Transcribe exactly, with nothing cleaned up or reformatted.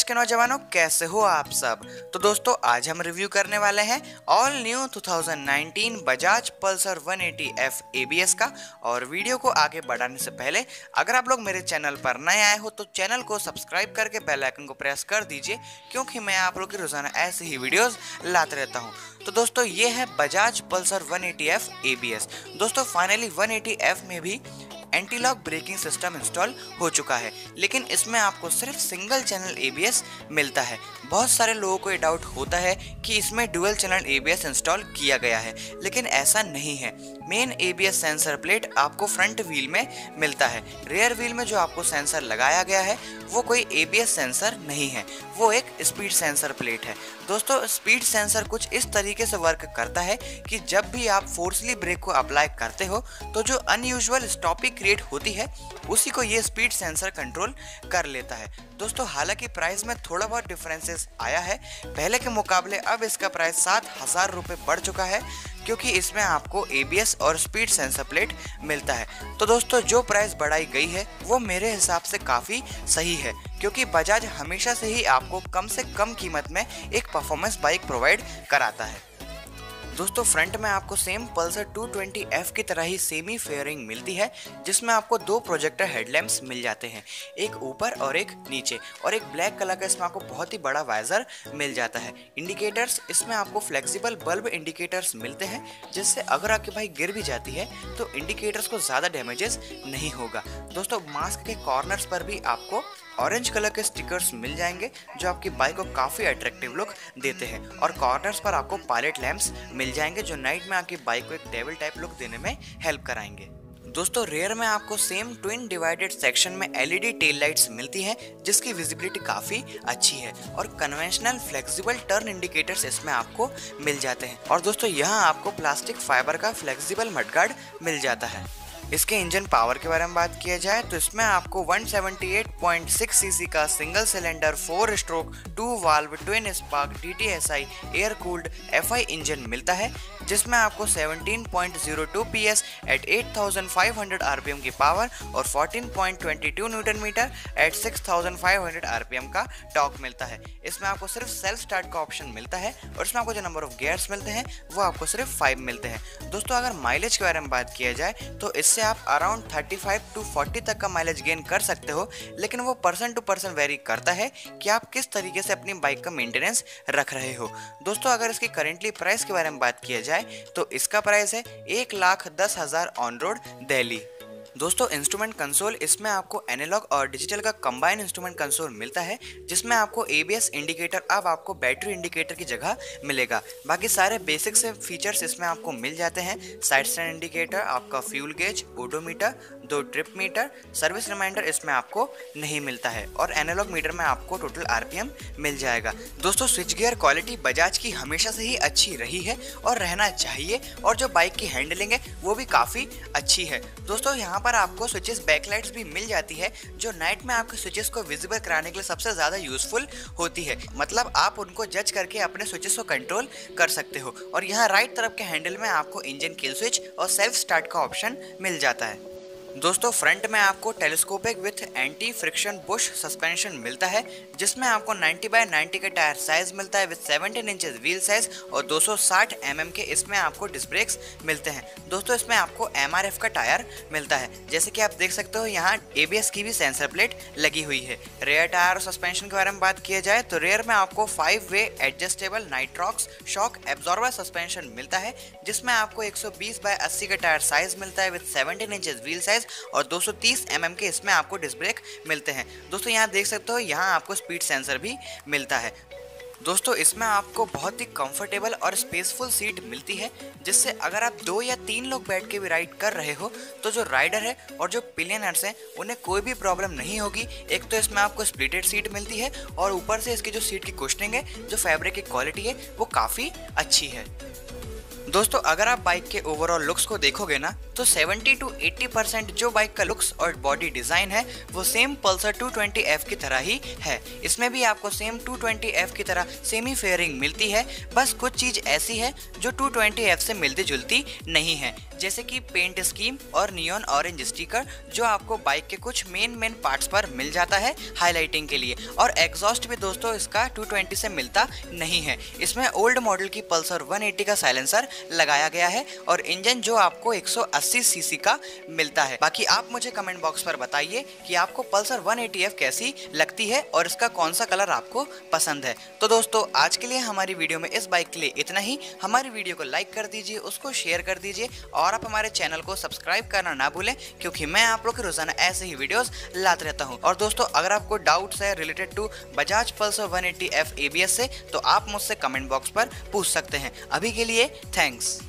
देश के नौजवानों, कैसे हो आप सब। तो दोस्तों आज हम रिव्यू करने वाले हैं ऑल न्यू दो हज़ार उन्नीस बजाज पल्सर एक सौ अस्सी एफ ए बी एस का। और वीडियो को आगे बढ़ाने से पहले अगर आप लोग मेरे चैनल पर नए आए हो तो चैनल को सब्सक्राइब करके बेल आइकन को प्रेस कर दीजिए, क्योंकि मैं आप लोग की रोजाना ऐसे ही वीडियोस लाते रहता हूँ। तो दोस्तों ये है बजाज पल्सर एक सौ अस्सी एफ ए बी एस। दोस्तों फाइनली एक सौ अस्सी एफ में भी anti lock braking system install हो चुका है, लेकिन इसमें आपको सिर्फ single channel A B S मिलता है। बहुत सारे लोगों को ये डाउट होता है कि इसमें dual channel A B S install किया गया है, लेकिन ऐसा नहीं है। Main A B S sensor plate आपको फ्रंट व्हील में मिलता है। रियर व्हील में जो आपको सेंसर लगाया गया है वो कोई ए बी एस सेंसर नहीं है, वो एक स्पीड सेंसर प्लेट है। दोस्तों स्पीड सेंसर कुछ इस तरीके से वर्क करता है कि जब भी आप फोर्सली ब्रेक को अप्लाई करते हो तो जो अनयूजुअल स्टॉपिंग क्रिएट होती है उसी को ये स्पीड सेंसर कंट्रोल कर लेता है। दोस्तों हालांकि प्राइस में थोड़ा बहुत डिफरेंसेस आया है, पहले के मुकाबले अब इसका प्राइस सात हज़ार रुपये बढ़ चुका है, क्योंकि इसमें आपको ए बी एस और स्पीड सेंसर प्लेट मिलता है। तो दोस्तों जो प्राइस बढ़ाई गई है वो मेरे हिसाब से काफ़ी सही है, क्योंकि बजाज हमेशा से ही आपको कम से कम कीमत में एक परफॉर्मेंस बाइक प्रोवाइड कराता है। दोस्तों फ्रंट में आपको सेम पल्सर दो सौ बीस एफ की तरह ही सेमी फेयरिंग मिलती है, जिसमें आपको दो प्रोजेक्टर हेडलैम्प्स मिल जाते हैं, एक ऊपर और एक नीचे, और एक ब्लैक कलर का इसमें आपको बहुत ही बड़ा वाइजर मिल जाता है। इंडिकेटर्स, इसमें आपको फ्लेक्सिबल बल्ब इंडिकेटर्स मिलते हैं, जिससे अगर आपकी बाइक गिर भी जाती है तो इंडिकेटर्स को ज़्यादा डैमेजेस नहीं होगा। दोस्तों मास्क के कॉर्नर्स पर भी आपको ऑरेंज कलर के स्टिकर्स मिल जाएंगे, जो आपकी बाइक को काफ़ी अट्रैक्टिव लुक देते हैं, और कॉर्नर्स पर आपको पायलट लैंप्स मिल जाएंगे जो नाइट में आपकी बाइक को एक डेविल टाइप लुक देने में हेल्प कराएंगे। दोस्तों रेयर में आपको सेम ट्विन डिवाइडेड सेक्शन में L E D tail lights मिलती हैं, जिसकी विजिबिलिटी काफ़ी अच्छी है, और कन्वेंशनल फ्लेक्सिबल टर्न इंडिकेटर्स इसमें आपको मिल जाते हैं। और दोस्तों यहाँ आपको प्लास्टिक फाइबर का फ्लेक्सिबल मडगार्ड मिल जाता है। इसके इंजन पावर के बारे में बात किया जाए तो इसमें आपको एक सौ अठहत्तर पॉइंट छह सीसी का single cylinder four stroke to valve twin spark D T S I air cooled F I engine मिलता है, जिसमें आपको सत्रह पॉइंट शून्य दो P S eight eight thousand five hundred are P M की पावर और चौदह पॉइंट दो दो Newton metre eight six thousand five hundred are P M का टॉर्क मिलता है। इसमें आपको सिर्फ सेल्फ स्टार्ट का ऑप्शन मिलता है, और इसमें आपको जो नंबर ऑफ गियर्स मिलते हैं वो आपको सिर्फ फाइव मिलते हैं। दोस्तों अगर माइलेज के बारे में बात किया जाए तो इससे आप अराउंड पैंतीस टू चालीस तक का माइलेज गेन कर सकते हो, लेकिन वो पर्सन टू पर्सन वेरी करता है कि आप किस तरीके से अपनी बाइक का मेंटेनेंस रख रहे हो। दोस्तों अगर इसकी करंटली प्राइस के बारे में बात किया जाए तो इसका प्राइस है एक लाख दस हज़ार ऑन रोड दिल्ली। दोस्तों इंस्ट्रूमेंट कंसोल, इसमें आपको एनालॉग और डिजिटल का कंबाइन इंस्ट्रूमेंट कंसोल मिलता है, जिसमें आपको ए बी एस इंडिकेटर अब आपको बैटरी इंडिकेटर की जगह मिलेगा। बाकी सारे बेसिक से फीचर्स इसमें आपको मिल जाते हैं। साइड स्टैंड इंडिकेटर, आपका फ्यूल गेज, ओडोमीटर, दो ट्रिप मीटर, सर्विस रिमाइंडर इसमें आपको नहीं मिलता है, और एनालॉग मीटर में आपको टोटल आर पी एम मिल जाएगा। दोस्तों स्विच गियर क्वालिटी बजाज की हमेशा से ही अच्छी रही है और रहना चाहिए, और जो बाइक की हैंडलिंग है वो भी काफ़ी अच्छी है। दोस्तों यहाँ पर आपको स्विचेस बैकलाइट्स भी मिल जाती है, जो नाइट में आपके स्विचेस को विजिबल कराने के लिए सबसे ज़्यादा यूजफुल होती है, मतलब आप उनको जज करके अपने स्विचेस को कंट्रोल कर सकते हो। और यहाँ राइट तरफ के हैंडल में आपको इंजन किल स्विच और सेल्फ स्टार्ट का ऑप्शन मिल जाता है। दोस्तों फ्रंट में आपको telescopic with anti friction bush suspension मिलता है, जिसमें आपको नब्बे बाय नब्बे के टायर साइज मिलता है विद सत्रह इंचेस व्हील साइज और दो सौ साठ एम एम के इसमें आपको डिस्क ब्रेक्स मिलते हैं। दोस्तों इसमें आपको एम आर एफ का टायर मिलता है, जैसे कि आप देख सकते हो यहाँ ए बी एस की भी सेंसर प्लेट लगी हुई है। रेयर टायर और सस्पेंशन के बारे में बात किया जाए तो रेयर में आपको five way adjustable nitrox shock absorber suspension मिलता है, जिसमें आपको एक सौ बीस बाय अस्सी का टायर साइज मिलता है विद सत्रह इंचेस व्हील साइज और दो सौ तीस एम एम के इसमें आपको डिस्क ब्रेक मिलते हैं। दोस्तों यहाँ देख सकते हो यहाँ आपको स्पीड सेंसर भी मिलता है। दोस्तों इसमें आपको बहुत ही कंफर्टेबल और स्पेसफुल सीट मिलती है, जिससे अगर आप दो या तीन लोग बैठ के भी राइड कर रहे हो तो जो राइडर है और जो पिलियनर्स हैं उन्हें कोई भी प्रॉब्लम नहीं होगी। एक तो इसमें आपको स्प्लिटेड सीट मिलती है, और ऊपर से इसकी जो सीट की कुशनिंग है, जो फैब्रिक की क्वालिटी है वो काफ़ी अच्छी है। दोस्तों अगर आप बाइक के ओवरऑल लुक्स को देखोगे ना तो सत्तर टू अस्सी परसेंट जो बाइक का लुक्स और बॉडी डिजाइन है वो same Pulsar two twenty F की तरह ही है। इसमें भी आपको सेम टू ट्वेंटी एफ की तरह सेमी फेयरिंग मिलती है, बस कुछ चीज ऐसी है जो टू ट्वेंटी एफ से मिलती जुलती नहीं है, जैसे कि पेंट स्कीम और नियॉन ऑरेंज स्टिकर जो आपको बाइक के कुछ मेन मेन पार्ट्स पर मिल जाता है हाईलाइटिंग के लिए। और एग्जॉस्ट भी दोस्तों इसका टू ट्वेंटी से मिलता नहीं है। इसमें ओल्ड मॉडल की पल्सर वन एटी का साइलेंसर लगाया गया है और इंजन जो आपको एक सौ अस्सी सीसी का मिलता है। बाकी आप मुझे कमेंट बॉक्स पर बताइए कि आपको पल्सर वन एटी एफ कैसी लगती है और इसका कौन सा कलर आपको पसंद है। तो दोस्तों आज के लिए हमारी वीडियो में इस बाइक के लिए इतना ही। हमारी वीडियो को लाइक कर दीजिए, उसको शेयर कर दीजिए और आप हमारे चैनल को सब्सक्राइब करना ना भूलें, क्योंकि मैं आप लोग के रोजाना ऐसे ही वीडियोस लाते रहता हूं। और दोस्तों अगर आपको डाउट्स है related to Bajaj Pulsar one eighty F A B S से, तो आप मुझसे कमेंट बॉक्स पर पूछ सकते हैं। अभी के लिए थैंक्स।